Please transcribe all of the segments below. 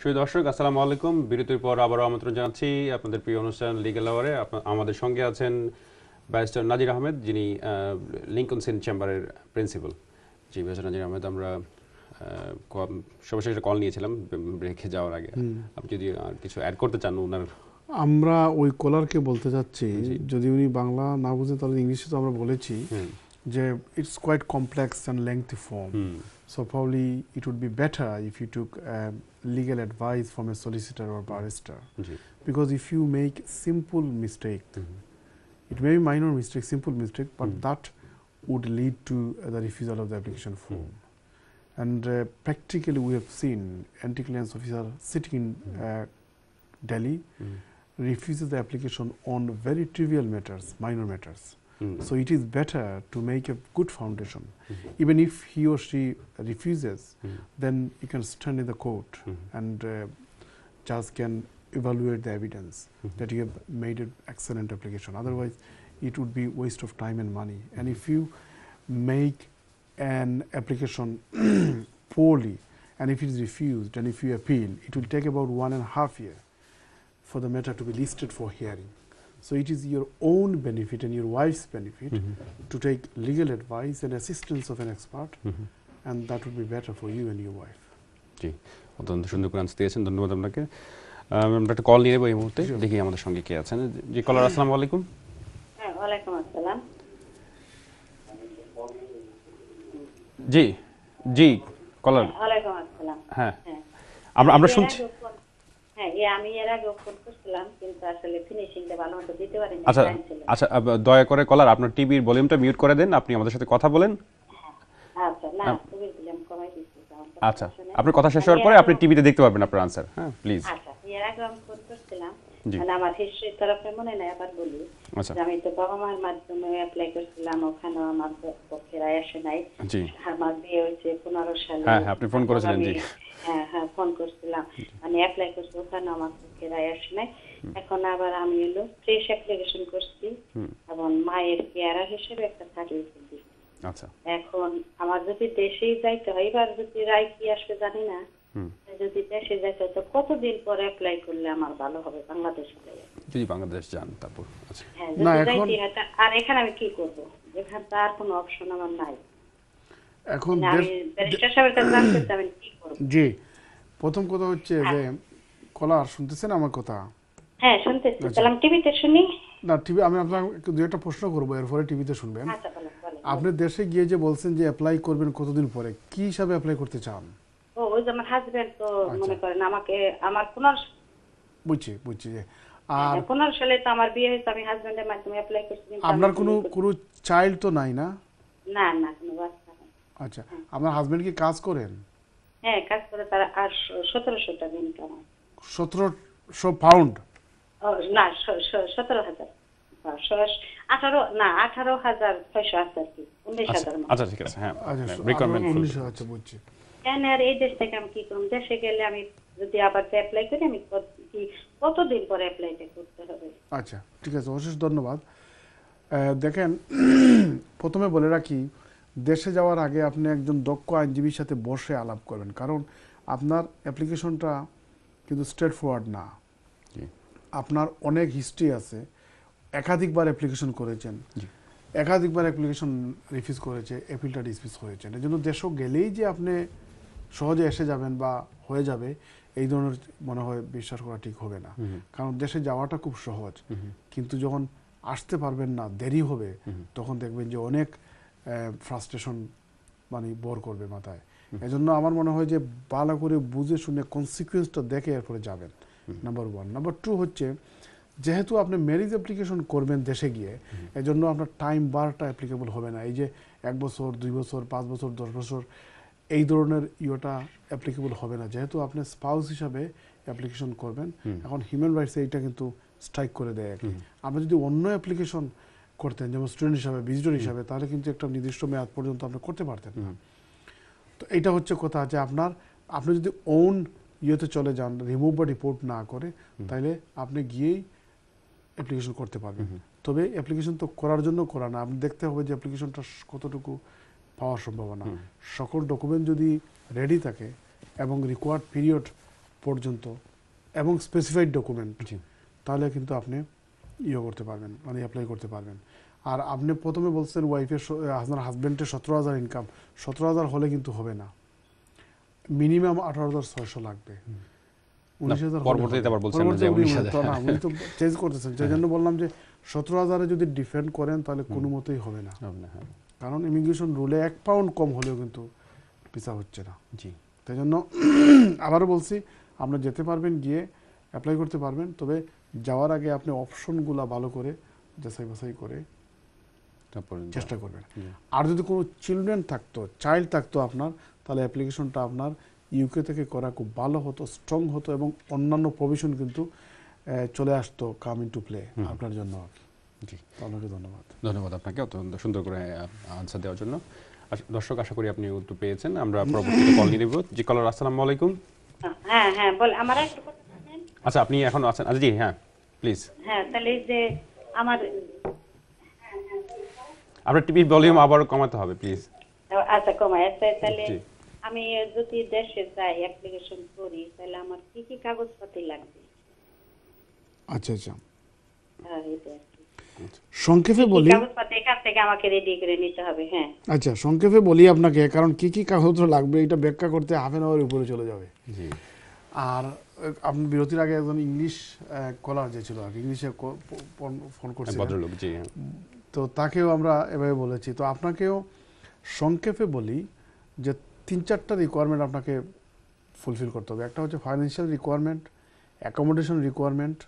শুভ দর্শক আসসালামু আলাইকুম বিরতির পর আবারো আমন্ত্রণ জানাচ্ছি আপনাদের প্রিয় অনুষ্ঠান লিগ্যাল আওয়ারে আমাদের সঙ্গে আছেন ব্যারিস্টার নাজির আহমেদ যিনি লিংকনসিন চেম্বারের প্রিন্সিপাল জি ব্যারিস্টার নাজির আহমেদ আমরা সর্বশেষ কল নিয়েছিলাম ব্রেকে যাওয়ার আগে আপনি যদি আর কিছু অ্যাড করতে চান ওনার আমরা ওই কলারকে বলতে যাচ্ছি যদি উনি বাংলা না বুঝেন তাহলে ইংলিশে তো আমরা বলেছি যে it's quite complex and lengthy form so probably it would be better if you took legal advice from a solicitor or barrister because if you make simple mistake it may be minor mistake simple mistake but that would lead to the refusal of the application form and practically we have seen anti-clearance officer sitting in Delhi refuses the application on very trivial matters minor matters So it is better to make a good foundation. Even if he or she refuses, then you can stand in the court and judge can evaluate the evidence that you have made an excellent application. Otherwise, it would be waste of time and money. And if you make an application poorly and if it is refused and if you appeal, it will take about 1.5 years for the matter to be listed for hearing. So it is your own benefit and your wife's benefit to take legal advice and assistance of an expert and that would be better for you and your wife. Ji, অত্যন্ত সুন্দর করে আনছেন ধন্যবাদ আপনাকে আমরা একটা call নিয়ে নেব এই মুহূর্তে দেখি আমাদের সঙ্গে কে আছেন জি কলার আসসালামু আলাইকুম হ্যাঁ ওয়া আলাইকুম আসসালাম জি জি কলার ওয়া আলাইকুম আসসালাম হ্যাঁ আমরা শুনছি হ্যাঁ আমি এর আগে ফোন করছিলাম কিন্তু আসলে ফিনিশিংটা ভালোমতো দিতে পারিনি আচ্ছা আচ্ছা দয়া করে কলার আপনার টিভির ভলিউমটা মিউট করে দেন আপনি আমাদের সাথে কথা বলেন আচ্ছা না তুমি ভলিউম কমাই দিতে আচ্ছা আপনার কথা শেষ হওয়ার পরে আপনি টিভিতে দেখতে পারবেন আপনার आंसर হ্যাঁ প্লিজ আচ্ছা এর আগে আমি ফোন করছিলাম মানে আমার হিস্ট্রি তরফে মনে নাই আবার বলি আমি তো বাবা মার মাধ্যমে অ্যাপ্লাই করেছিলাম ওখানে আমার পক্ষে রায় আসে নাই জি আমার বিয়ে হয়েছে 15 সালে হ্যাঁ আপনি ফোন করেছিলেন জি হ্যাঁ হ্যাঁ ফোন করেছিলাম মানে অ্যাপ্লাই করছি ওখানে আমার পক্ষে রায় আসে নাই এখন আবার আমি হলো ফ্রেশ অ্যাপ্লিকেশন করছি এবং মায়ের কেয়ারার হিসেবে একটা সার্টিফিকেট দিয়েছি আচ্ছা এখন আমার যদি দেশেই যাইতে হয় এবার যদি রায় কি আসবে জানি না যদি দেশে যাইতে তো কতদিন পরে অ্যাপ্লাই করলে আমার ভালো হবে বাংলাদেশে যদি বাংলাদেশ যান তারপর আচ্ছা না এখন আর এখানে আমি কি করব এখানে তার কোনো অপশন আমার নাই এখন ব্যারিস্টার সাহেবের কাছে জানতে চাই কি করব জি প্রথম কথা হচ্ছে যে কলার শুনতেছেন আমার কথা হ্যাঁ শুনতেছি বললাম টিভিতে শুনি না টিভি আমি আপনাকে দুই একটা প্রশ্ন করব এরপরে টিভিতে শুনবেন আচ্ছা আপনি দেশে গিয়ে যে বলছেন যে অ্যাপ্লাই করবেন কতদিন পরে কি হিসাবে অ্যাপ্লাই করতে চান ও ওই যে আমার হাজবেন্ড তো মনে করেন আমাকে আমার পুনর বুঝি বুঝি আর পুনর সালে তো আমার বিয়ে হয়েছে আমি হাজবেন্ডের মাধ্যমে অ্যাপ্লাই করছি আপনার কোনো চাইল্ড তো নাই না না না কোনো বাচ্চা নাই আচ্ছা আমার হাজবেন্ড কি কাজ করেন হ্যাঁ কাজ করে তার 1700 টাকা ইনকাম 1700 পাউন্ড না 17000 দেখেন প্রথমে বলে রাখি দেশে যাওয়ার আগে আপনি একজন দক্ষ আইনজীবীর সাথে বসে আলাপ করবেন কারণ আপনার অ্যাপ্লিকেশনটা কিন্তু স্ট্রেট ফরওয়ার্ড না আপনার অনেক হিস্ট্রি আছে একাধিকবার অ্যাপ্লিকেশন করেছেন একাধিকবার অ্যাপ্লিকেশন রিফিউজ করেছে অ্যাপিলটা ডিসমিস হয়েছে এর জন্য দেশও গেলেই যে আপনি সহজে এসে যাবেন বা হয়ে যাবে এই ধরনের মনে হয় বিশ্বাস করা ঠিক হবে না কারণ দেশে যাওয়াটা খুব সহজ কিন্তু যখন আসতে পারবেন না দেরি হবে তখন দেখবেন যে অনেক ফ্রাস্ট্রেশন মানে বর করবে মাথায় এজন্য আমার মনে হয় যে ভালো করে বুঝে শুনে কনসিকুয়েন্সটা দেখে এরপরে যাবেন নাম্বার ওয়ান নাম্বার টু হচ্ছে যেহেতু আপনি ম্যারেজ অ্যাপ্লিকেশন করবেন দেশে গিয়ে এজন্য আপনার টাইম বারটা অ্যাপ্লিকেবল হবে না এই যে 1 বছর 2 বছর 5 বছর 10 বছর এই ধরনের ইয়োটা অ্যাপ্লিকেবল হবে না যেহেতু আপনি স্পাউস হিসাবে অ্যাপ্লিকেশন করবেন এখন হিউম্যান রাইটস এইটা কিন্তু স্ট্রাইক করে দেয় আর কি আপনি যদি অন্য অ্যাপ্লিকেশন করতেন যেমন স্টুডেন্ট হিসাবে ভিজিটর হিসাবে তাহলে কিন্তু একটা নির্দিষ্ট মেয়াদ পর্যন্ত আপনি করতে পারতেন না তো এইটা হচ্ছে কথা যে আপনি যদি ওন ইয়েতে চলে যান রিমুভ বা রিপোর্ট না করে তাহলে আপনি গিয়েই অ্যাপ্লিকেশন করতে পারবেন তবে অ্যাপ্লিকেশন তো করার জন্য করা না আপনি দেখতে হবে যে অ্যাপ্লিকেশনটা কতটুকু পাওয়ার সম্ভাবনা সকল ডকুমেন্ট যদি রেডি থাকে এবং রিকোয়ার্ড পিরিয়ড পর্যন্ত এবং স্পেসিফাইড ডকুমেন্ট তাহলে কিন্তু আপনি ইও করতে পারবেন মানে অ্যাপ্লাই করতে পারবেন আর আপনি প্রথমে বলছেন ওয়াইফের আপনার হাজবেন্ডের 17000 ইনকাম 17000 হলে কিন্তু হবে না মিনিমাম 18600 লাগবে 19000 পরবর্তীতে আবার বলছেন যে 19000 না উনি তো চেঞ্জ করতেছেন যেজন্য বললাম যে 17000 এ যদি ডিফেন্ড করেন তাহলে কোনোমতেই হবে না কারণ ইমিগ্রেশন রুলে 1 পাউন্ড কম হলেও কিন্তু পিছা হচ্ছে না জি তাইজন্য আবার বলছি আপনি যেতে পারবেন গিয়ে অ্যাপ্লাই করতে পারবেন তবে যাওয়ার আগে আপনি অপশনগুলো ভালো করে যাচাই বাছাই করে তারপর চেষ্টা করবেন আর যদি কোনো চিলড্রেন থাকতো চাইল্ড থাকতো আপনার তাহলে অ্যাপ্লিকেশনটা আপনার ইউকে থেকে করা খুব ভালো হতো স্ট্রং হতো এবং অন্যান্য প্রভিশন কিন্তু চলে আসতো কাম ইনটু প্লে আপনার জন্য জি আপনাকে ধন্যবাদ ধন্যবাদ আপনাকে অত্যন্ত সুন্দর করে আনসার দেওয়ার জন্য দর্শক আশা করি আপনি উত্তর পেয়েছেন আমরা পরবর্তীতে কল নিয়ে নেব জি কলার আসসালামু আলাইকুম হ্যাঁ হ্যাঁ বল আমার একটু আচ্ছা আপনি এখন আছেন জি হ্যাঁ প্লিজ হ্যাঁ তাহলে যে আমার আপনার টিভি ভলিউম আবার কমাতে হবে প্লিজ আচ্ছা কমায় তাহলে আমি যদি দেশে যাই অ্যাপ্লিকেশন করি তাহলে আমার কি কি কাগজপত্র লাগবে আচ্ছা আচ্ছা হ্যাঁ এটা সংক্ষেপে বলি কাগজপত্র এখান থেকে আমাকে রেডি করে নিতে হবে হ্যাঁ আচ্ছা সংক্ষেপে বলি আপনাকে কারণ কি কি কাগজ লাগবে এটা ব্যাখ্যা করতে হাফ এন আওয়ার উপরে চলে যাবে জি আর আপনি বিরতির আগে একজন ইংলিশ কলার যে ছিল আগে ইংলিশে ফোন করছিলেন ভদ্রলোক জি তো তাকেও আমরা এভাবে বলেছি তো আপনাকেও সংক্ষেপে বলি যে তিন চারটা রিকোয়ারমেন্ট আপনাকে ফুলফিল করতে হবে একটা হচ্ছে financial requirement accommodation requirement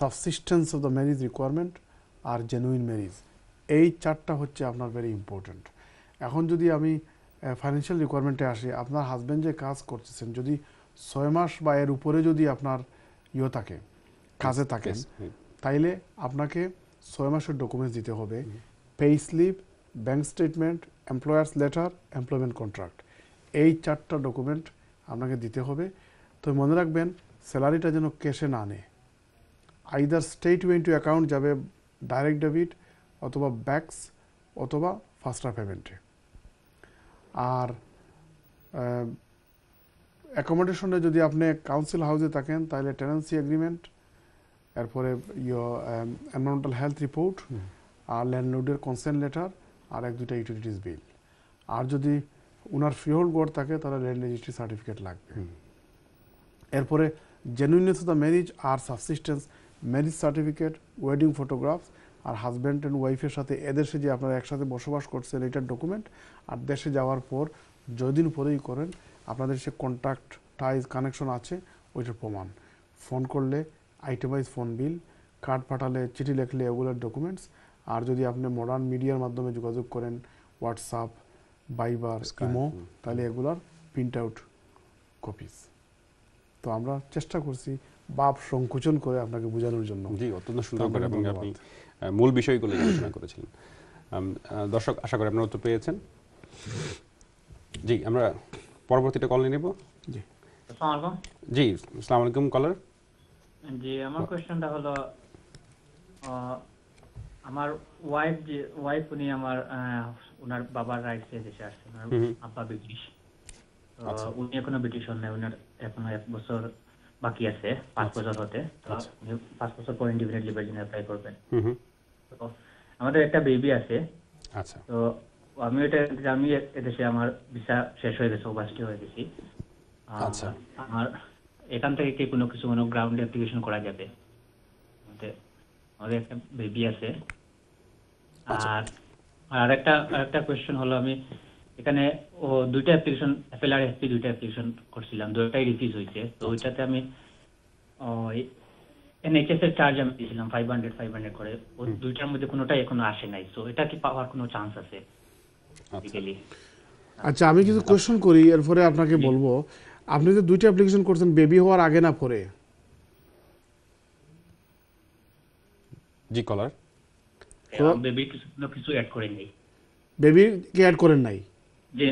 subsistence of the marriage requirement আর জেনুইন ম্যারিজ এই চারটা হচ্ছে আপনার ভেরি ইম্পর্টেন্ট এখন যদি আমি ফাইন্যান্সিয়াল রিকোয়ারমেন্টে আসি আপনার হাজব্যান্ড যে কাজ করতেছেন যদি 6 মাস বা এর উপরে যদি আপনার ইয়ে থাকে কাজে থাকেন তাইলে আপনাকে 6 মাসের ডকুমেন্টস দিতে হবে pay slip bank statement employers letter employment contract এই চারটা ডকুমেন্ট আপনাকে দিতে হবে তো মনে রাখবেন স্যালারিটা যেন ক্যাশে না নেয় আইদার স্টেট ওয়েন্টু অ্যাকাউন্ট যাবে ডাইরেক্ট ডেবিট অথবা ব্যাক্স অথবা ফাস্ট্রা পেমেন্টে আর অ্যাকোমোডেশনে যদি আপনি কাউন্সিল হাউসে থাকেন তাহলে টেনেন্সি এগ্রিমেন্ট এরপরে ইয়ো এনভায়রনমেন্টাল হেলথ রিপোর্ট আর ল্যান্ডলর্ডের কনসেন্ট লেটার আর এক দুটা ইউটিলিটিস বিল আর যদি ওনার ফ্রিহোল্ড ঘর থাকে তাহলে ল্যান্ড রেজিস্ট্রি সার্টিফিকেট লাগবে এরপরে জেনুইনেস অফ দ্য ম্যারিজ আর subsistence marriage certificate wedding photographs আর হাজব্যান্ড অ্যান্ড ওয়াইফের সাথে এদেশে যে আপনারা একসাথে বসবাস করছেন এটার ডকুমেন্ট আর দেশে যাওয়ার পর যদিন পরেই করেন আপনাদের সে কন্ট্যাক্ট টাইজ কানেকশন আছে ওইটার প্রমাণ ফোন করলে আইটেমাইজ ফোন বিল কার্ড পাঠালে চিঠি লেখলে এগুলোর ডকুমেন্টস আর যদি আপনি মডার্ন মিডিয়ার মাধ্যমে যোগাযোগ করেন হোয়াটসঅ্যাপ ভাইবার ইমো তাহলে এগুলার প্রিন্ট আউট কপিস তো আমরা চেষ্টা করছি বাপ সংকোচন করে আপনাকে বোঝানোর জন্য জি অত্যন্ত সুন্দর করে আপনি মূল বিষয়গুলো আলোচনা করেছিলেন দর্শক আশা করি আপনারা উত্তর পেয়েছেন জি আমরা পরবর্তীতে কল নিয়ে নেব জি আসসালামু আলাইকুম জি আসসালামু আলাইকুম কলার জি আমার কোশ্চেনটা হলো আমার ওয়াইফ যে ওয়াইফ উনি আমার ওনার বাবার রাইটস এর দেশে আসছে আমার আপা ব্রিটিশ উনি এখনো ব্রিটিশ হন না ওনার এখনো 1 বছর বাকি আছে 5 বছর হতে তো 5 বছর পর ইন্ডিপেন্ডেন্টলি ভার্জিন অ্যাপ্লাই করবেন তো আমাদের একটা বেবি আছে আচ্ছা তো আমি এটা আমি এদেশে আমার ভিসা শেষ হয়ে গেছে ওভারস্টে হয়ে গেছি আচ্ছা আমার এখান থেকে কি কোনো কিছু কোনো গ্রাউন্ড অ্যাপ্লিকেশন করা যাবে আমাদের একটা বেবি আছে আর আরেকটা কোশ্চেন হলো আমি এখানে ও দুইটা অ্যাপ্লিকেশন এফএলআর এসপি দুইটা অ্যাপ্লিকেশন করছিলাম দুইটাই রিফিউজ হয়েছে তো ওইটাতে আমি এনএইচএস এর চার্জ আমি দিয়েছিলাম 500 করে ওই দুইটার মধ্যে কোনোটাই এখনো আসে নাই সো এটা কি পাওয়ার কোনো চান্স আছে আচ্ছা আমি কিছু কোশ্চেন করি এরপরে আপনাকে বলবো আপনি যে দুইটা অ্যাপ্লিকেশন করছেন বেবি হওয়ার আগে না পরে জি কলার তো বেবি কিছু অ্যাড করেন নাই বেবি কি অ্যাড করেন নাই যে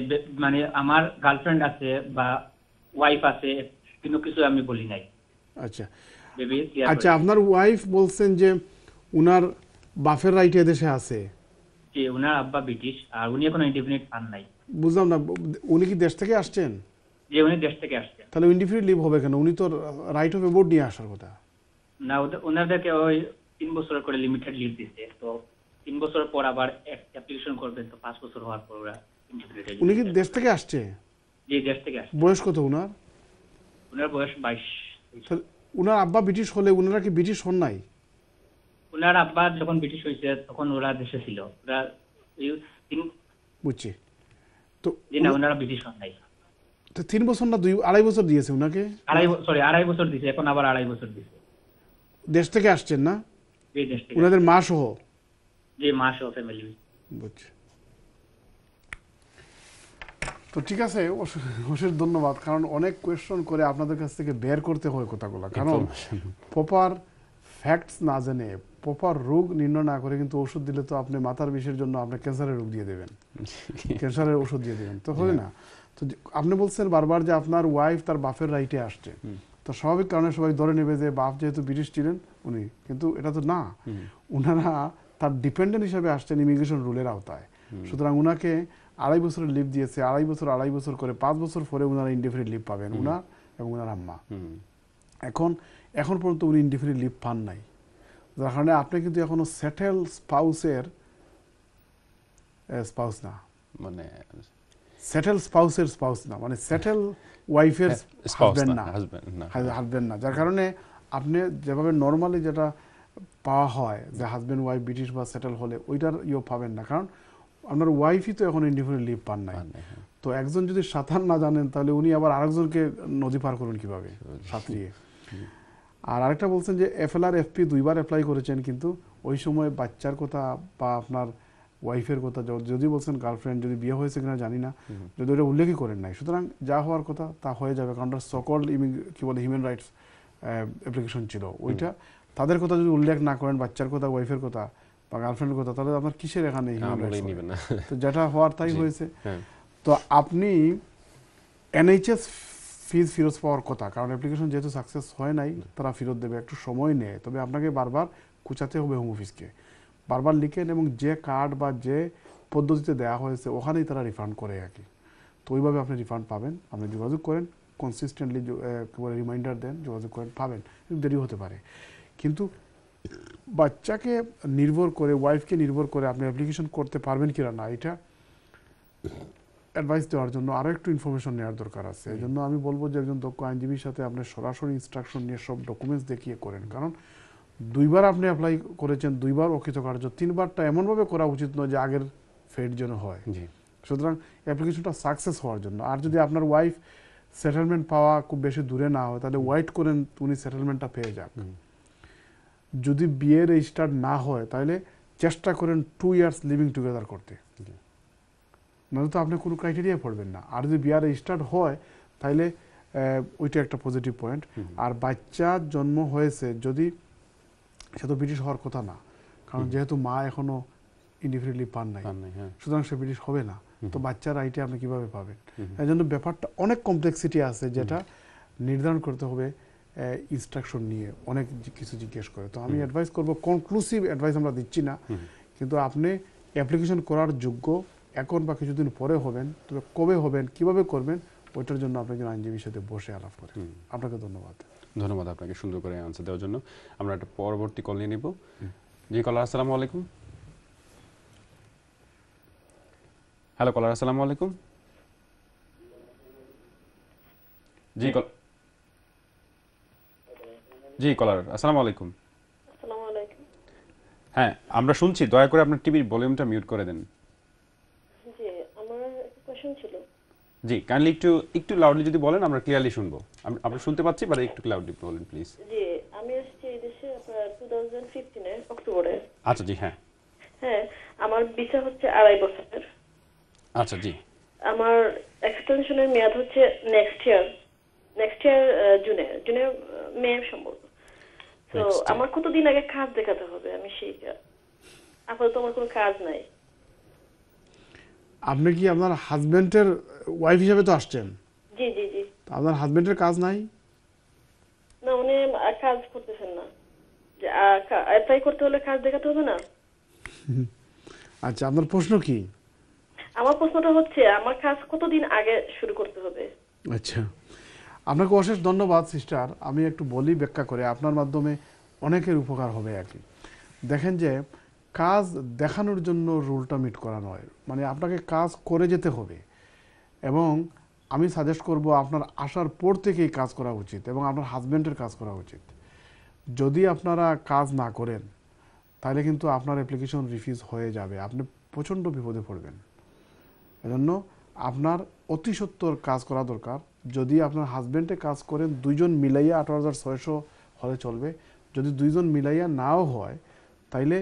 মানে আমার গার্লফ্রেন্ড আছে বা ওয়াইফ আছে কিন্তু কিছু আমি বলি নাই আচ্ছা বেবি আচ্ছা আপনার ওয়াইফ বলছেন যে উনার বাপের রাইট এদেশে আছে জি উনার আব্বা ব্রিটিশ আর উনি কোনো ইন্ডিপেন্ডেন্ট পান নাই বুঝলাম না উনি কি দেশ থেকে আসছেন যেউনি দেশ থেকে আসছে তাহলে ইনডিফিনিট লিভ হবে কেন উনি তো রাইট অফ অ্যাবোর্ড নিয়ে আসার কথা না ওনাদেরকে ওই 3 বছর করে লিমিটেড লিভ দিতে তো 3 বছর পর আবার অ্যাপ্লিকেশন করবেন তো 5 বছর হওয়ার পর ওরা উনি কি দেশ থেকে আসছে জি দেশ থেকে আসছে বয়স কত ওনার ওনার বয়স 22 ওনার আব্বা ব্রিটিশ হলে ওনারা কি ব্রিটিশ হন নাই ওনার আব্বা যখন ব্রিটিশ হইছে তখন ওরা দেশে ছিল ওরা বুঝছি তো দিনা ওনারা ব্রিটিশ হন নাই তো 3 বছর না 2 আড়াই বছর দিয়েছে উনাকে আড়াই সরি আড়াই বছর দিয়েছে এখন আবার আড়াই বছর দিয়েছে দেশ থেকে আসছেন না এই দেশ থেকে উনাদের মা সহ যে মা সহ ফ্যামিলি বুঝছি তো ঠিক আছে অশেষ ধন্যবাদ কারণ অনেক কোশ্চেন করে আপনাদের কাছ থেকে বের করতে হয় কথাগুলো কারণ প্রপার ফ্যাক্টস না জানে প্রপার রোগ নির্ণয় না করে কিন্তু ওষুধ দিলে তো আপনি মাথার বিষের জন্য আপনি ক্যান্সারের রোগ দিয়ে দেবেন ক্যান্সারের ওষুধ দিয়ে দেবেন তো হয় না তো আপনি বলছেন বারবার যে আপনার ওয়াইফ তার বাপের রাইটে আসছে তো স্বাভাবিক কারণে সবাই ধরে নেবে যে বাপ যেহেতু ব্রিটিশ ছিলেন উনি কিন্তু এটা তো না ওনারা তার ডিপেন্ডেন্ট হিসেবে আসছেন ইমিগ্রেশন রুলের আওতায় সুতরাং ওনাকে আড়াই বছরের লিভ দিয়েছে আড়াই বছর করে পাঁচ বছর পরে ওনারা ইনডিফিনিট লিভ পাবেন ওনার এবং ওনার আম্মা এখন এখন পর্যন্ত উনি ইনডিফিনিট লিভ পান নাই যার কারণে আপনি কিন্তু এখনো সেটেল স্পাউসের স্পাউস না মানে সেটেল স্পাউসের স্পাউস না মানে সেটেল ওয়াইফের হাজবেন্ড না হাজবেন্ড না যার কারণে আপনি যেভাবে নর্মালি যেটা পাওয়া হয় যে হাজবেন্ড ওয়াইফ ব্রিটিশ বা সেটেল হলে ওইটার ইয়েও পাবেন না কারণ আপনার ওয়াইফই তো এখন ইনডিফিনিট লিভ পান নাই তো একজন যদি সাঁতার না জানেন তাহলে উনি আবার আরেকজনকে নদী পার করুন কিভাবে সাঁতরিয়ে আর আরেকটা বলছেন যে FLR FP দুইবার অ্যাপ্লাই করেছেন কিন্তু ওই সময় বাচ্চার কথা বা আপনার ওয়াইফের কথা যদি বলছেন গার্লফ্রেন্ড যদি বিয়ে হয়েছে কিনা জানি না যদি ওটা উল্লেখই করেন নাই সুতরাং যা হওয়ার কথা তা হয়ে যাবে কারণ সকল কি বলে হিউম্যান রাইটস অ্যাপ্লিকেশন ছিল ওইটা তাদের কথা যদি উল্লেখ না করেন বাচ্চার কথা ওয়াইফের কথা বা গার্লফ্রেন্ডের কথা তাহলে আপনার কিসের এখানে তো যেটা হওয়ার তাই হয়েছে তো আপনি NHS ফিজ ফেরত পাওয়ার কথা কারণ অ্যাপ্লিকেশন যেহেতু সাকসেস হয় নাই তারা ফেরত দেবে একটু সময় নেয় তবে আপনাকে বারবার কুচাতে হবে হোম অফিসকে বারবার লিখেন এবং যে কার্ড বা যে পদ্ধতিতে দেওয়া হয়েছে ওখানেই তারা রিফান্ড করে আর কি তো ওইভাবে আপনি রিফান্ড পাবেন আপনি যোগাযোগ করেন কনসিস্টেন্টলি রিমাইন্ডার দেন যোগাযোগ করেন পাবেন দেরি হতে পারে কিন্তু বাচ্চাকে নির্ভর করে ওয়াইফকে নির্ভর করে আপনি অ্যাপ্লিকেশন করতে পারবেন কিনা না এটা অ্যাডভাইস দেওয়ার জন্য আরও একটু ইনফরমেশন নেওয়ার দরকার আছে এই জন্য আমি বলবো যে একজন দক্ষ আইনজীবীর সাথে আপনি সরাসরি ইনস্ট্রাকশন নিয়ে সব ডকুমেন্টস দেখিয়ে করেন কারণ দুইবার আপনি অ্যাপ্লাই করেছেন দুইবার অকৃতকার্য তিনবারটা এমনভাবে করা উচিত নয় যে আগের ফেড যেন হয় সুতরাং অ্যাপ্লিকেশনটা সাকসেস হওয়ার জন্য আর যদি আপনার ওয়াইফ সেটেলমেন্ট পাওয়া খুব বেশি দূরে না হয় তাহলে ওয়েট করেন উনি সেটেলমেন্টটা পেয়ে যাক যদি বিয়ে রেজিস্টার না হয় তাহলে চেষ্টা করেন 2 years লিভিং টুগেদার করতে নয়তো তো আপনি কোনো ক্রাইটেরিয়া পড়বেন না আর যদি বিয়ে রেজিস্টার হয় তাহলে ওইটা একটা পজিটিভ পয়েন্ট আর বাচ্চার জন্ম হয়েছে যদি সে তো ব্রিটিশ হওয়ার কথা না কারণ যেহেতু মা এখনো ইনডিফিনিটলি পান নাই সুতরাং সে ব্রিটিশ হবে না তো বাচ্চার রাইটে আপনি কিভাবে পাবেন এই জন্য ব্যাপারটা অনেক কমপ্লেক্সিটি আছে যেটা নির্ধারণ করতে হবে ইনস্ট্রাকশন নিয়ে অনেক কিছু জিজ্ঞেস করে তো আমি অ্যাডভাইস করবো কনক্লুসিভ অ্যাডভাইস আমরা দিচ্ছি না কিন্তু আপনি অ্যাপ্লিকেশন করার যোগ্য এখন বা কিছুদিন পরে হবেন তবে কবে হবেন কিভাবে করবেন ওইটার জন্য আপনি একজন আইনজীবীর সাথে বসে আলাপ করেন আপনাকে ধন্যবাদ ধন্যবাদ আপনাকে সুন্দর করে আনসার দেওয়ার জন্য আমরা একটা পরবর্তী কল নিয়ে নিব জি কলার আসসালামু আলাইকুম হ্যালো কলার আসসালামু আলাইকুম জি জি কলার আসসালামু আলাইকুম আসসালামু আলাইকুম হ্যাঁ আমরা শুনছি দয়া করে আপনার টিভির ভলিউমটা মিউট করে দেন জি আমার একটা কোশ্চেন ছিল জি কাইন্ডলি একটু লাউডলি যদি বলেন আমরা ক্লিয়ারলি শুনবো আমরা শুনতে পাচ্ছি বাট একটু লাউডলি বলেন প্লিজ জি আমি আসছি এই দেশে আপনার 2015 এর অক্টোবরে আচ্ছা জি হ্যাঁ হ্যাঁ আমার ভিসা হচ্ছে আড়াই বছরের আচ্ছা জি আমার এক্সটেনশনের মেয়াদ হচ্ছে নেক্সট ইয়ার জুনে মে সম্ভবত তো আমার কতদিন আগে কাজ দেখাতে হবে আমি সেইটা আপাতত আমার কোনো কাজ নাই আপনি কি আপনার হাজবেন্ডের ওয়াইফ হিসেবে তো আসছেন জি জি জি আপনার হাজবেন্ডের কাজ নাই না উনি কাজ করতেছেন না যে অ্যাপ্লাই করতে হলে কাজ দেখাতে হবে না আচ্ছা আপনার প্রশ্ন কি আমার প্রশ্নটা হচ্ছে আমার কাজ কতদিন আগে শুরু করতে হবে আচ্ছা আপনাকে অশেষ ধন্যবাদ সিস্টার আমি একটু বলি ব্যাখ্যা করে আপনার মাধ্যমে অনেকের উপকার হবে আর কি দেখেন যে কাজ দেখানোর জন্য রুলটা মিট করা নয় মানে আপনাকে কাজ করে যেতে হবে এবং আমি সাজেস্ট করব আপনার আসার পর থেকেই কাজ করা উচিত এবং আপনার হাজবেন্ডের কাজ করা উচিত যদি আপনারা কাজ না করেন তাহলে কিন্তু আপনার অ্যাপ্লিকেশন রিফিউজ হয়ে যাবে আপনি প্রচন্ড বিপদে পড়বেন এজন্য আপনার অতি সত্বর কাজ করা দরকার যদি আপনার হাজবেন্ডে কাজ করেন দুইজন মিলাইয়া ১৮৬০০ হলে চলবে যদি দুইজন মিলাইয়া নাও হয় তাইলে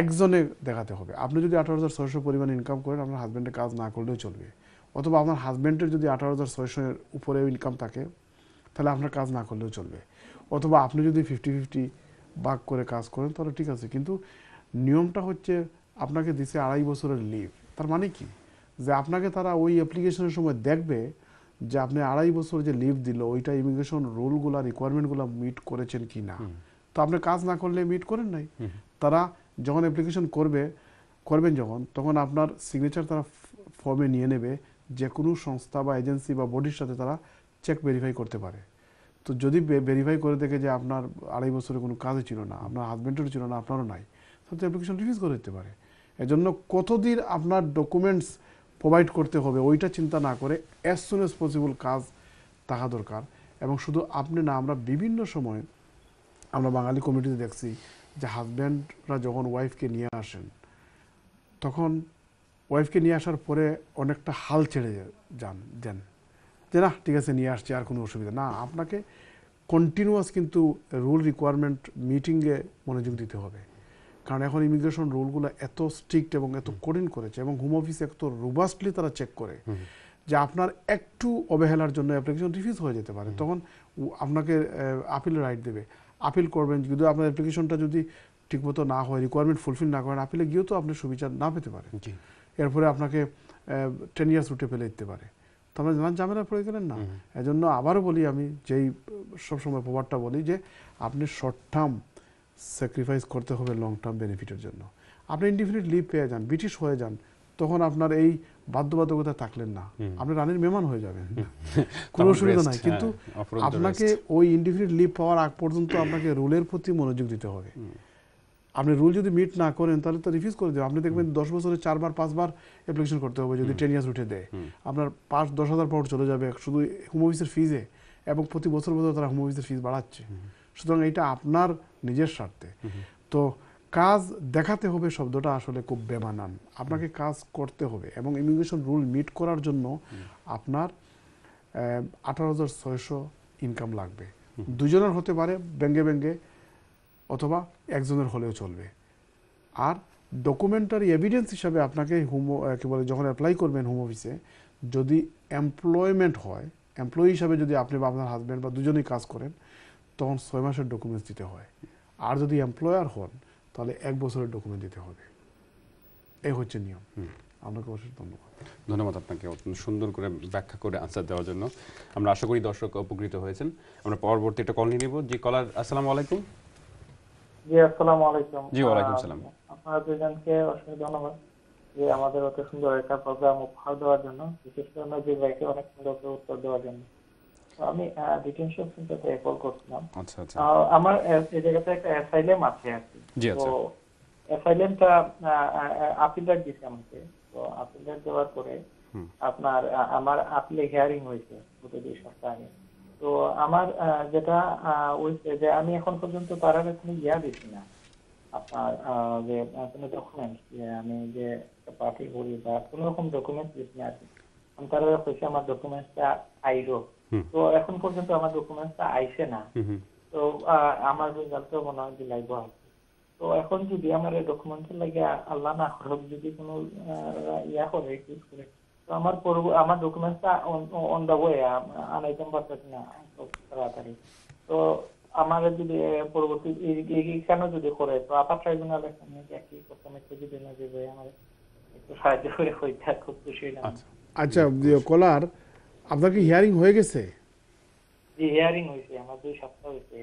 একজনে দেখাতে হবে আপনি যদি ১৮৬০০ পরিমাণ ইনকাম করেন আপনার হাজবেন্ডে কাজ না করলেও চলবে অথবা আপনার হাজবেন্ডের যদি ১৮৬০০ এর উপরে ইনকাম থাকে তাহলে আপনার কাজ না করলেও চলবে অথবা আপনি যদি 50-50 ভাগ করে কাজ করেন তাহলে ঠিক আছে কিন্তু নিয়মটা হচ্ছে আপনাকে দিছে ২.৫ বছরের লিভ তার মানে কি যে আপনাকে তারা ওই অ্যাপ্লিকেশনের সময় দেখবে যে আপনি ২.৫ বছর যে লিভ দিল ওইটা ইমিগ্রেশন রুলগুলা রিকোয়ারমেন্টগুলা মিট করেছেন কি না তো আপনি কাজ না করলে মিট করেন নাই তারা যখন অ্যাপ্লিকেশন করবেন যখন তখন আপনার সিগনেচার তারা ফর্মে নিয়ে নেবে যে কোনো সংস্থা বা এজেন্সি বা বডির সাথে তারা চেক ভেরিফাই করতে পারে তো যদি ভেরিফাই করে দেখে যে আপনার ২.৫ বছরে কোনো কাজই ছিল না আপনার হাজবেন্ডেরও ছিল না আপনারও নাই তাহলে অ্যাপ্লিকেশন রিফিউজ করে দিতে পারে এজন্য কতদিন আপনার ডকুমেন্টস প্রোভাইড করতে হবে ওইটা চিন্তা না করে অ্যাজ সুন অ্যাজ পসিবল কাজ থাকা দরকার এবং শুধু আপনি না আমরা বিভিন্ন সময় আমরা বাঙালি কমিউনিটিতে দেখছি যে হাজব্যান্ডরা যখন ওয়াইফকে নিয়ে আসেন তখন ওয়াইফকে নিয়ে আসার পরে অনেকটা হাল ছেড়ে দেন যে না ঠিক আছে নিয়ে আসছে আর কোনো অসুবিধা না আপনাকে কন্টিনিউয়াস কিন্তু রুল রিকোয়ারমেন্ট মিটিংয়ে মনোযোগ দিতে হবে কারণ এখন ইমিগ্রেশন রুলগুলো এত স্ট্রিক্ট এবং এত কঠিন করেছে এবং হোম অফিস এত রোবাস্টলি তারা চেক করে যে আপনার একটু অবহেলার জন্য অ্যাপ্লিকেশন রিফিউজ হয়ে যেতে পারে তখন আপনাকে আপিল রাইট দেবে আপিল করবেন যদি আপনার অ্যাপ্লিকেশনটা যদি ঠিকমতো না হয় রিকোয়ারমেন্ট ফুলফিল না করেন আপিলে গিয়েও তো আপনি সুবিচার না পেতে পারেন এরপরে আপনাকে 10 years রুটে ফেলে দিতে পারে তাহলে নানান ঝামেলা পড়ে গেলেন না এজন্য আবারও বলি আমি যেই সবসময় প্রবাদটা বলি যে আপনি শর্ট টার্ম স্যাক্রিফাইস করতে হবে লং টার্ম বেনিফিটের জন্য আপনি ইনডিফিনিট লিভ পেয়ে যান ব্রিটিশ হয়ে যান তখন আপনার এই বাধ্যবাধকতা থাকলেন না আপনি রানীর মেহমান হয়ে যাবেন কোনো অসুবিধা নাই কিন্তু আপনাকে ওই ইনডিফিনিট লিভ পাওয়ার আগ পর্যন্ত আপনাকে রুলের প্রতি মনোযোগ দিতে হবে আপনি রুল যদি মিট না করেন তাহলে তো রিফিউজ করে দেবে আপনি দেখবেন 10 বছরে 4-5 বার অ্যাপ্লিকেশন করতে হবে যদি 10 years রুটে দেয় আপনার 5-10,000 pound চলে যাবে শুধু হোম অফিসের ফিজে এবং প্রতি বছর তারা হোম অফিসের ফিজ বাড়াচ্ছে সুতরাং এটা আপনার নিজের স্বার্থে তো কাজ দেখাতে হবে শব্দটা আসলে খুব বেমানান আপনাকে কাজ করতে হবে এবং ইমিগ্রেশন রুল মিট করার জন্য আপনার ১৮,৬০০ ইনকাম লাগবে দুজনের হতে পারে ব্যাঙ্গে ব্যাঙ্গে অথবা একজনের হলেও চলবে আর ডকুমেন্টারি এভিডেন্স হিসাবে আপনাকে যখন অ্যাপ্লাই করবেন হোম অফিসে যদি এমপ্লয়মেন্ট হয় এমপ্লয়ি হিসাবে যদি আপনি বা আপনার হাজব্যান্ড বা দুজনেই কাজ করেন তখন 6 মাসের ডকুমেন্টস দিতে হয় আর যদি এমপ্লয়ার হন তাহলে 1 বছরের ডকুমেন্ট দিতে হবে এই হচ্ছে নিয়ম আপনাকে অবশ্যই ধন্যবাদ আপনাকে অত্যন্ত সুন্দর করে ব্যাখ্যা করে আনসার দেওয়ার জন্য আমরা আশা করি দর্শক উপকৃত হয়েছেন আমরা পরবর্তী একটা কল নিয়ে নেব যে কলার আসসালামু আলাইকুম জি আসসালামু আলাইকুম জি ওয়া আলাইকুম সালাম আপনারা দুজনকে অসংখ্য ধন্যবাদ যে আমাদের অত সুন্দর একটা প্রোগ্রাম উপহার দেওয়ার জন্য বিশেষ করে যে ভাইকে অনেক সুন্দর উত্তর দেওয়ার জন্য আমি ডিটেনশন সেন্টারে কল করছিলাম আচ্ছা আচ্ছা আমার এই জায়গাতে একটা অ্যাসাইলাম আছে আরকি জি আচ্ছা তো অ্যাসাইলামটা আপিলটা দিয়েছে আমাকে তো আপিলটা দেওয়ার পরে আপনার আমার আপিলে হিয়ারিং হয়েছে গত 2 সপ্তাহ আগে তো আমার যেটা হয়েছে যে আমি এখন পর্যন্ত তারা কোনো ইয়া দিচ্ছি না আপনার যে কোনো ডকুমেন্ট আমি যে পার্টি করি বা কোনো রকম ডকুমেন্ট দিচ্ছি না আরকি তারা হয়েছে আমার ডকুমেন্টসটা আইরো তো এখন পর্যন্ত আমার ডকুমেন্টসটা আইসে না তো আমার রেজাল্ট মনে হয় জুলাই হবে তো এখন যদি আমার ডকুমেন্টের লাগে আল্লাহ না করুক যদি কোনো ইয়া করে তো আমার ডকুমেন্টসটা অন দ্য ওয়ে আনাইতাম পারতেছি না তাড়াতাড়ি তো আমার যদি পরবর্তী কেন যদি করে তো আবার ট্রাইব্যুনাল কি করতাম একটু যদি না যে আমার একটু সাহায্য করে হইতে খুব খুশি হইলাম আচ্ছা কলার আপনার কি হিয়ারিং হয়ে গেছে জি হিয়ারিং হইছে আমার 2 সপ্তাহ হইছে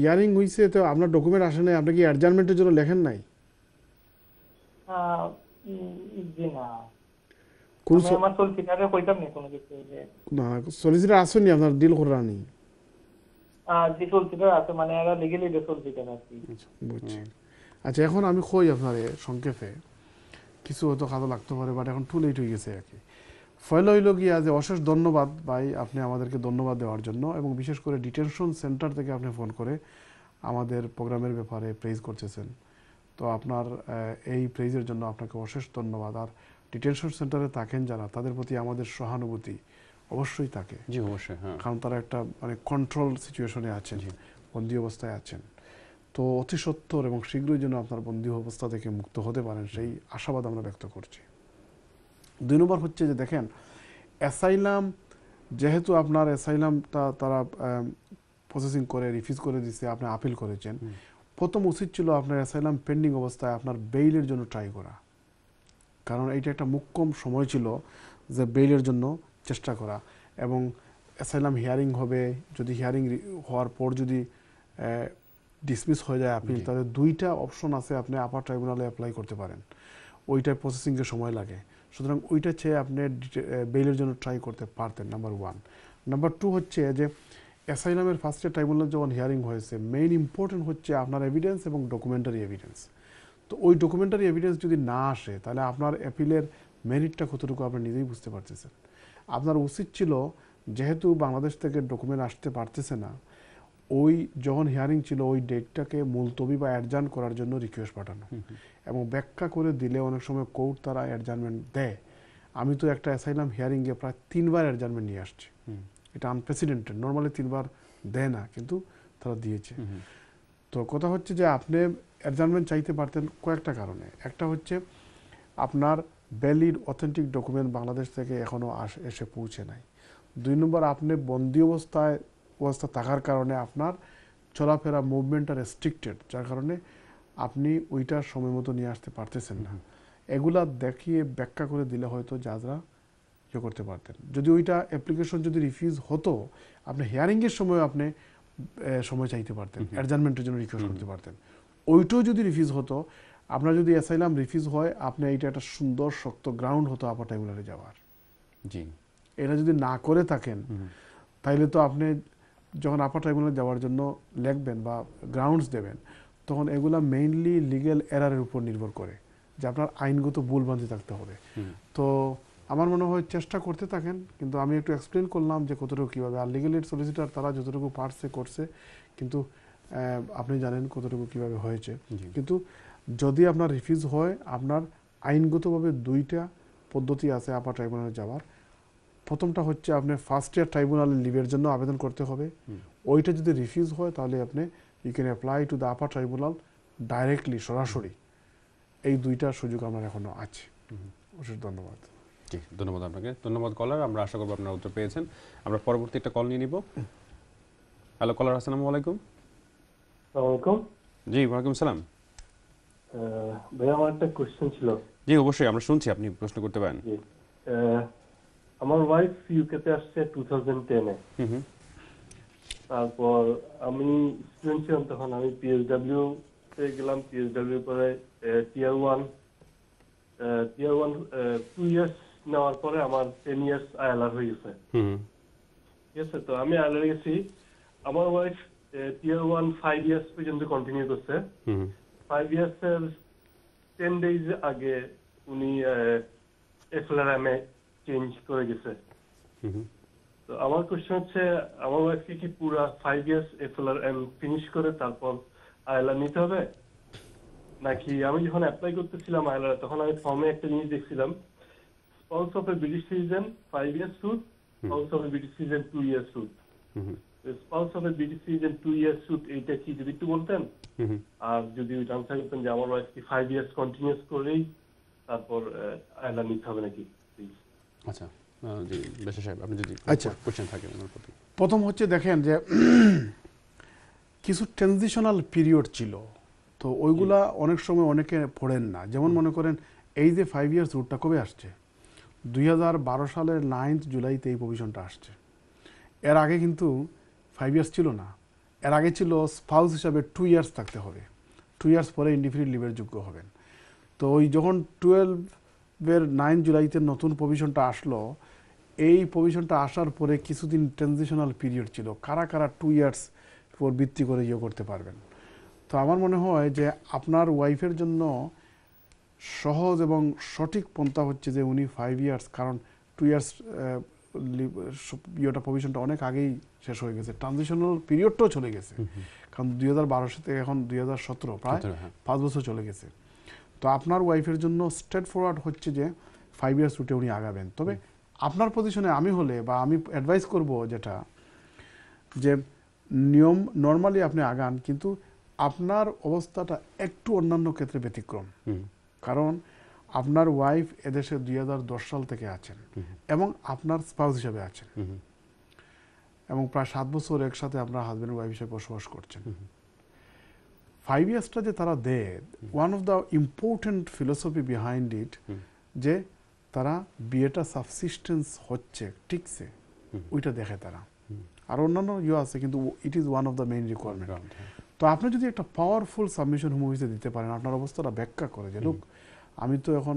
হিয়ারিং হইছে তো আপনার ডকুমেন্ট আসে না আপনি কি অ্যাডজাস্টমেন্টের জন্য লেখেন নাই জি না আমার সলিসিটারে কইতাম না কোনো কিছু না সলিসিটার আসেনি আপনার ডিল করানি যে সলিসিটার আছে মানে এরা লিগ্যালি যে সলিসিটার আছে বুঝছেন আচ্ছা এখন আমি কই আপনারে সংক্ষেপে কিছু হয়তো কাজে লাগতে পারে বাট এখন টু লেট হয়ে গেছে আর কি ফল হইলো গিয়া যে অশেষ ধন্যবাদ ভাই আপনি আমাদেরকে ধন্যবাদ দেওয়ার জন্য এবং বিশেষ করে ডিটেনশন সেন্টার থেকে আপনি ফোন করে আমাদের প্রোগ্রামের ব্যাপারে প্রেজ করতেছেন তো আপনার এই প্রেজের জন্য আপনাকে অশেষ ধন্যবাদ আর ডিটেনশন সেন্টারে থাকেন যারা তাদের প্রতি আমাদের সহানুভূতি অবশ্যই থাকে জি অবশ্যই হ্যাঁ কারণ তারা একটা মানে কন্ট্রোল সিচুয়েশনে আছেন বন্দী অবস্থায় আছেন তো অতি সত্বর এবং শীঘ্রই যেন আপনার বন্দী অবস্থা থেকে মুক্ত হতে পারেন সেই আশাবাদ আমরা ব্যক্ত করছি দুই নম্বর হচ্ছে যে দেখেন অ্যাসাইলাম যেহেতু আপনার অ্যাসাইলামটা তারা প্রসেসিং করে রিফিউজ করে দিয়েছে আপনি আপিল করেছেন প্রথম উচিত ছিল আপনার অ্যাসাইলাম পেন্ডিং অবস্থায় আপনার বেইলের জন্য ট্রাই করা কারণ এইটা একটা মুখ্যম সময় ছিল যে বেইলের জন্য চেষ্টা করা এবং অ্যাসাইলাম হিয়ারিং হবে যদি হিয়ারিং হওয়ার পর যদি ডিসমিস হয়ে যায় আপিল তাহলে দুইটা অপশন আছে আপনি আপার ট্রাইব্যুনালে অ্যাপ্লাই করতে পারেন ওইটার প্রসেসিংয়ে সময় লাগে সুতরাং ওইটা চেয়ে আপনি বেইলের জন্য ট্রাই করতে পারতেন নাম্বার ওয়ান নাম্বার টু হচ্ছে যে অ্যাসাইলামের ফার্স্টে ট্রাইব্যুনাল যখন হিয়ারিং হয়েছে মেইন ইম্পর্টেন্ট হচ্ছে আপনার এভিডেন্স এবং ডকুমেন্টারি এভিডেন্স তো ওই ডকুমেন্টারি এভিডেন্স যদি না আসে তাহলে আপনার অ্যাপিলের মেরিটটা কতটুকু আপনি নিজেই বুঝতে পারতেছেন আপনার উচিত ছিল যেহেতু বাংলাদেশ থেকে ডকুমেন্ট আসতে পারতেছে না ওই যখন হিয়ারিং ছিল ওই ডেটটাকে মুলতবি বা অ্যাডজান্ট করার জন্য রিকোয়েস্ট পাঠানো এবং ব্যাখ্যা করে দিলে অনেক সময় কোর্ট তারা অ্যাডজান্টমেন্ট দেয় আমি তো একটা অ্যাসাইলাম হিয়ারিংয়ে প্রায় 3বার অ্যাডজান্টমেন্ট নিয়ে আসছি এটা আনপ্রেসিডেন্টেড নর্মালি 3বার দেয় না কিন্তু তারা দিয়েছে তো কথা হচ্ছে যে আপনি অ্যাডজান্টমেন্ট চাইতে পারতেন কয়েকটা কারণে একটা হচ্ছে আপনার ভ্যালিড অথেন্টিক ডকুমেন্ট বাংলাদেশ থেকে এখনও এসে পৌঁছে নাই দুই নম্বর আপনি বন্দি অবস্থা থাকার কারণে আপনার চলাফেরা মুভমেন্টটা রেস্ট্রিক্টেড যার কারণে আপনি ওইটা সময় মতো নিয়ে আসতে পারতেছেন না এগুলা দেখিয়ে ব্যাখ্যা করে দিলে হয়তো যারা ইয়ে করতে পারতেন যদি ওইটা অ্যাপ্লিকেশন যদি রিফিউজ হতো আপনি হিয়ারিংয়ের সময় আপনি সময় চাইতে পারতেন অ্যাডজার্নমেন্টের জন্য রিকোয়েস্ট করতে পারতেন ওইটাও যদি রিফিউজ হতো আপনার যদি অ্যাসাইলাম রিফিউজ হয় আপনি এইটা একটা সুন্দর শক্ত গ্রাউন্ড হতো আপার ট্রাইব্যুনালে যাওয়ার জি এটা যদি না করে থাকেন তাইলে তো আপনি যখন আপার ট্রাইব্যুনালে যাওয়ার জন্য লিখবেন বা গ্রাউন্ডস দেবেন তখন এগুলা মেইনলি লিগ্যাল এরারের উপর নির্ভর করে যে আপনার আইনগত ভুলভ্রান্তি থাকতে হবে তো আমার মনে হয় চেষ্টা করতে থাকেন কিন্তু আমি একটু এক্সপ্লেন করলাম যে কতটুকু কীভাবে আর লিগ্যাল এইড সলিসিটার তারা যতটুকু পারছে করছে কিন্তু আপনি জানেন কতটুকু কীভাবে হয়েছে কিন্তু যদি আপনার রিফিউজ হয় আপনার আইনগতভাবে দুইটা পদ্ধতি আছে আপার ট্রাইব্যুনালে যাওয়ার প্রথমটা হচ্ছে আপনি ফার্স্ট ইয়ার ট্রাইব্যুনালে লিভের জন্য আবেদন করতে হবে ওইটা যদি রিফিউজ হয় তাহলে আপনি you can apply to the upper tribunal directly সরাসরি এই দুইটা সুযোগ আমার এখনও আছে অশেষ ধন্যবাদ জি ধন্যবাদ আপনাকে ধন্যবাদ কলার আমরা আশা করব আপনারা উত্তর পেয়েছেন আমরা পরবর্তী একটা কল নিয়ে নিব হ্যালো কলার আসসালামু আলাইকুম ওয়ালাইকুম জি ওয়ালাইকুম সালাম ভাইয়া আমার একটা কোশ্চেন ছিল জি অবশ্যই আমরা শুনছি আপনি প্রশ্ন করতে পারেন আমার ওয়াইফ ইউকেতে আসছে 2010 এ তারপর আমি স্টুডেন্ট ছিলাম তখন আমি পিএসডব্লিউ তে গেলাম পিএসডব্লিউ পরে টিয়ার 1 2 ইয়ার্স নেওয়ার পরে আমার 10 ইয়ার্স আইএলআর হয়ে গেছে ঠিক আছে তো আমি আইএলআর গেছি আমার ওয়াইফ টিয়ার 1 5 ইয়ার্স পর্যন্ত কন্টিনিউ করছে 5 ইয়ার্স এর 10 ডেজ আগে উনি এফএলআরএমে চেঞ্জ করে গেছে তো আমার কোশ্চেন হচ্ছে আমার ওয়াইফ কি পুরো 5 ইয়ার্স এফএলআরএম ফিনিশ করে তারপর আইএলআর নিতে হবে নাকি আমি যখন অ্যাপ্লাই করতেছিলাম আইএলআর তখন আমি ফর্মে একটা জিনিস দেখছিলাম spouse of a British citizen 5 years suit spouse of a British citizen 2 years suit spouse of a British citizen 2 years suit এইটা কি যদি একটু বলতেন আর যদি ওই আনসার করতেন যে আমার ওয়াইফ কি 5 ইয়ার্স কন্টিনিউস করেই তারপর আইএলআর নিতে হবে নাকি আচ্ছা জি বেশা সাহেব আপনি যদি আচ্ছা কোশ্চেন থাকে আমার প্রতি প্রথম হচ্ছে দেখেন যে কিছু ট্রানজিশনাল পিরিয়ড ছিল তো ওইগুলা অনেক সময় অনেকে পড়েন না যেমন মনে করেন এই যে 5 ইয়ার্স রুটটা কবে আসছে 2012 সালের 9 জুলাইতে এই প্রভিশনটা আসছে এর আগে কিন্তু 5 ইয়ার্স ছিল না এর আগে ছিল স্পাউস হিসাবে 2 ইয়ার্স থাকতে হবে 2 ইয়ার্স পরে ইনডিফিনিট লিভের যোগ্য হবেন তো ওই যখন 12 এর 9 জুলাইতে নতুন প্রভিশনটা আসলো এই প্রভিশনটা আসার পরে কিছুদিন ট্রানজিশনাল পিরিয়ড ছিল কারা কারা 2 ইয়ার্স পর ভিত্তি করে ইয়ে করতে পারবেন তো আমার মনে হয় যে আপনার ওয়াইফের জন্য সহজ এবং সঠিক পন্থা হচ্ছে যে উনি 5 ইয়ার্স কারণ 2 ইয়ার্স ইয়োটা প্রভিশনটা অনেক আগেই শেষ হয়ে গেছে ট্রানজিশনাল পিরিয়ডটাও চলে গেছে কারণ 2012 থেকে এখন 2017 প্রায় 5 বছর চলে গেছে তো আপনার ওয়াইফের জন্য স্ট্রেট ফরওয়ার্ড হচ্ছে যে 5 ইয়ার্স উঠে উনি আগাবেন তবে আপনার পজিশনে আমি হলে বা আমি অ্যাডভাইস করব যেটা যে নিয়ম নরমালি আপনি আগান কিন্তু আপনার অবস্থাটা একটু অন্যান্য ক্ষেত্রে ব্যতিক্রম কারণ আপনার ওয়াইফ এদেশে 2010 সাল থেকে আছেন এবং আপনার স্পাউস হিসেবে আছেন এবং প্রায় 7 বছর একসাথে আপনার হাজবেন্ড ওয়াইফ হিসেবে বসবাস করছেন 5 ইয়ার্সটা যে তারা দেয় one of the important philosophy behind it যে তারা বিয়েটা সাবসিস্টেন্স হচ্ছে ঠিকছে ওইটা দেখে তারা আর অন্যান্য ইউ আছে কিন্তু it is one of the main requirement তো আপনি যদি একটা পাওয়ারফুল সাবমিশন মুভিতে দিতে পারেন আপনার অবস্থাটা ব্যাখ্যা করে যে লোক আমি তো এখন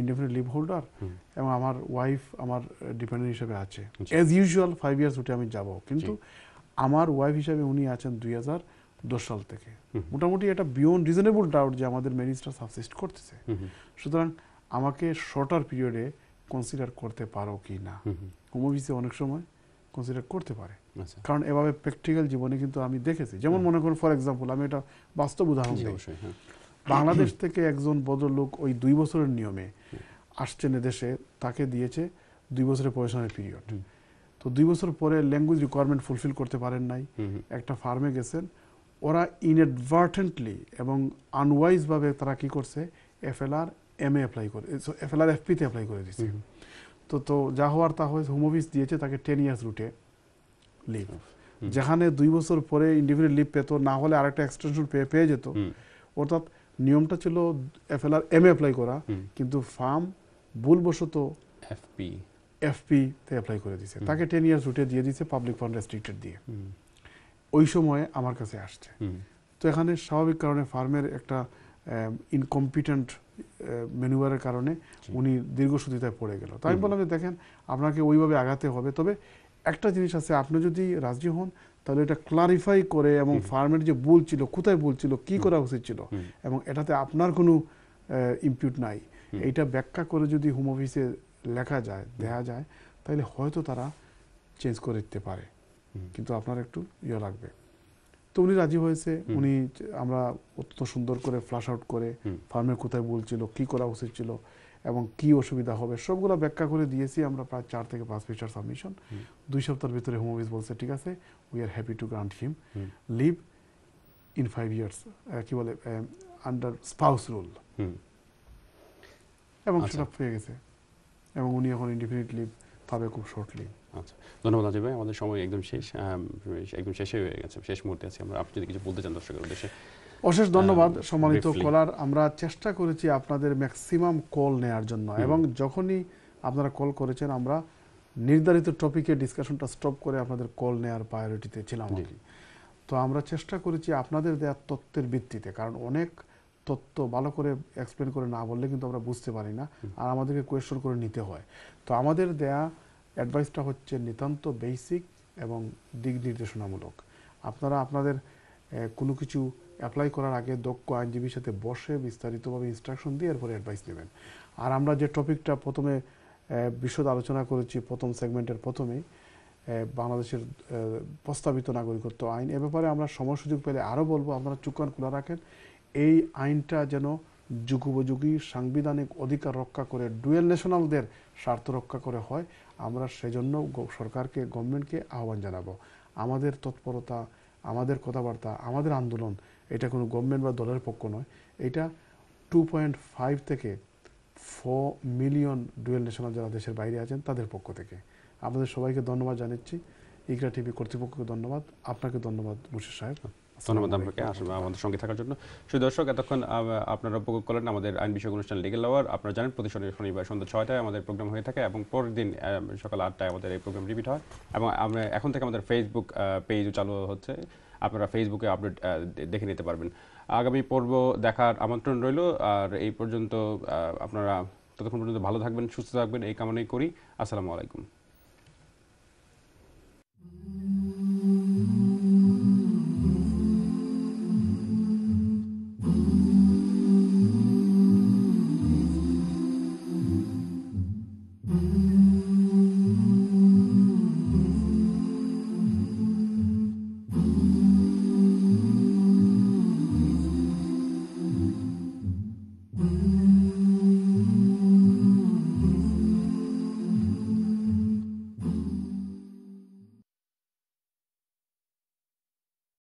ইনডিপেন্ডেন্ট লিভ হোল্ডার এবং আমার ওয়াইফ আমার ডিপেন্ডেন্ট হিসেবে আছে অ্যাজ ইউজুয়াল 5 ইয়ার্স উঠে আমি যাব কিন্তু আমার ওয়াইফ হিসেবে উনি আছেন 2010 সাল থেকে মোটামুটি এটা বিয়ন্ড রিজনেবল ডাউট যে আমাদের ম্যারেজটা সাবসিস্ট করতেছে সুতরাং আমাকে শর্টার পিরিয়ডে কনসিডার করতে পারো কিনা হোমোভিসে অনেক সময় কনসিডার করতে পারে কারণ এভাবে প্র্যাকটিক্যাল জীবনে কিন্তু আমি দেখেছি যেমন মনে করুন ফর এক্সাম্পল আমি এটা বাস্তব উদাহরণ দিই বাংলাদেশ থেকে একজন ভদ্রলোক ওই 2 বছরের নিয়মে আসছেন এদেশে তাকে দিয়েছে 2 বছরের পড়াশোনার পিরিয়ড তো 2 বছর পরে ল্যাঙ্গুয়েজ রিকোয়ারমেন্ট ফুলফিল করতে পারেন নাই একটা ফার্মে গেছেন ওরা ইনঅ্যাডভার্টেন্টলি এবং আনওয়াইজ ভাবে তারা কি করছে এফএলআর এমএ অ্যাপ্লাই করে সো এফএলআর এফপি তে অ্যাপ্লাই করে দিয়েছে তো তো যা হওয়ার তা হয়েছে হোম অফিস দিয়েছে তাকে 10 ইয়ার্স রুটে লিভ যেখানে 2 বছর পরে ইন্ডিভিজুয়াল লিভ পেতো না হলে আরেকটা এক্সটেনশন পেয়ে যেত অর্থাৎ নিয়মটা ছিল এফএলআর এমএ অ্যাপ্লাই করা কিন্তু ফার্ম ভুলবশত এফপি তে অ্যাপ্লাই করে দিয়েছে তাকে 10 ইয়ার্স রুটে দিয়ে দিয়েছে পাবলিক ফান্ড রেস্ট্রিক্টেড দিয়ে ওই সময়ে আমার কাছে আসছে তো এখানে স্বাভাবিক কারণে ফার্মের একটা ইনকম্পিটেন্ট ম্যানুভারের কারণে উনি দীর্ঘসূত্রিতায় পড়ে গেল তাই আমি বললাম যে দেখেন আপনাকে ওইভাবে আগাতে হবে তবে একটা জিনিস আছে আপনি যদি রাজি হন তাহলে এটা ক্লারিফাই করে এবং ফার্মের যে ভুল ছিল কোথায় ভুল ছিল কি করা উচিত ছিল এবং এটাতে আপনার কোনো ইম্পিউট নাই এইটা ব্যাখ্যা করে যদি হোম অফিসে লেখা যায় দেয়া যায় তাহলে হয়তো তারা চেঞ্জ করে দিতে পারে কিন্তু আপনার একটু ইয়ে লাগবে তো উনি রাজি হয়েছে উনি আমরা অত্যন্ত সুন্দর করে ফ্ল্যাশ আউট করে ফার্মের কোথায় বলছিল কি করা উচিত ছিল এবং কি অসুবিধা হবে সবগুলো ব্যাখ্যা করে দিয়েছি আমরা প্রায় 4 থেকে 5 পেজের সাবমিশন 2 সপ্তাহের ভিতরে হোম অফিস বলছে ঠিক আছে we are happy to grant him leave in 5 years কি বলে আন্ডার স্পাউস রুল এবং সেটা পেয়ে গেছে এবং উনি এখন ইনডিফিনিট লিভ পাবে খুব শর্টলি আচ্ছা ধন্যবাদ আজিব ভাই আমাদের সময় একদম শেষ হয়ে গেছে শেষ মুহূর্তে আছি আমরা আপনি যদি কিছু বলতে চান দর্শকদের উদ্দেশ্যে অশেষ ধন্যবাদ সম্মানিত কলার আমরা চেষ্টা করেছি আপনাদের ম্যাক্সিমাম কল নেয়ার জন্য এবং যখনই আপনারা কল করেছেন আমরা নির্ধারিত টপিকে ডিসকাশনটা স্টপ করে আপনাদের কল নেয়ার প্রায়োরিটিতে ছিলাম তো আমরা চেষ্টা করেছি আপনাদের দেয়া তথ্যের ভিত্তিতে কারণ অনেক তথ্য ভালো করে এক্সপ্লেন করে না বললে কিন্তু আমরা বুঝতে পারি না আর আমাদেরকে কোয়েশ্চন করে নিতে হয় তো আমাদের দেয়া অ্যাডভাইসটা হচ্ছে নিতান্ত বেসিক এবং দিক নির্দেশনামূলক আপনারা আপনাদের কোনো কিছু অ্যাপ্লাই করার আগে দক্ষ আইনজীবীর সাথে বসে বিস্তারিতভাবে ইনস্ট্রাকশন দিয়ে এরপরে অ্যাডভাইস নেবেন আর আমরা যে টপিকটা প্রথমে বিশদ আলোচনা করেছি প্রথম সেগমেন্টের প্রথমেই বাংলাদেশের প্রস্তাবিত নাগরিকত্ব আইন এ ব্যাপারে আমরা সময় সুযোগ পেলে আরও বলবো আপনারা চোখ কান খোলা রাখেন এই আইনটা যেন যুগোপযোগী সাংবিধানিক অধিকার রক্ষা করে ডুয়েল ন্যাশনালদের স্বার্থ রক্ষা করে হয় আমরা সেজন্য সরকারকে গভর্নমেন্টকে আহ্বান জানাবো আমাদের তৎপরতা আমাদের কথাবার্তা আমাদের আন্দোলন এটা কোনো গভর্নমেন্ট বা দলের পক্ষ নয় এটা 2.5 থেকে 4 মিলিয়ন ডুয়েল ন্যাশনাল যারা দেশের বাইরে আছেন তাদের পক্ষ থেকে আপনাদের সবাইকে ধন্যবাদ জানাচ্ছি ইকরা টিভি কর্তৃপক্ষকে ধন্যবাদ আপনাকে ধন্যবাদ মুশিদ সাহেব ধন্যবাদ আপনাকে আসলে আমাদের সঙ্গে থাকার জন্য শুধু দর্শক এতক্ষণ আপনারা উপভোগ করলেন আমাদের আইন বিষয়ক অনুষ্ঠান লিগ্যাল আওয়ার আপনারা জানেন প্রতি শনিবার সন্ধ্যা 6টায় আমাদের প্রোগ্রাম হয়ে থাকে এবং পরের দিন সকাল 8টায় আমাদের এই প্রোগ্রাম রিপিট হয় এবং আমরা এখন থেকে আমাদের ফেসবুক পেজও চালু হচ্ছে আপনারা ফেসবুকে আপডেট দেখে নিতে পারবেন আগামী পর্ব দেখার আমন্ত্রণ রইল আর এই পর্যন্ত আপনারা ততক্ষণ পর্যন্ত ভালো থাকবেন, সুস্থ থাকবেন, এই কামনাই করি। আসসালামু আলাইকুম।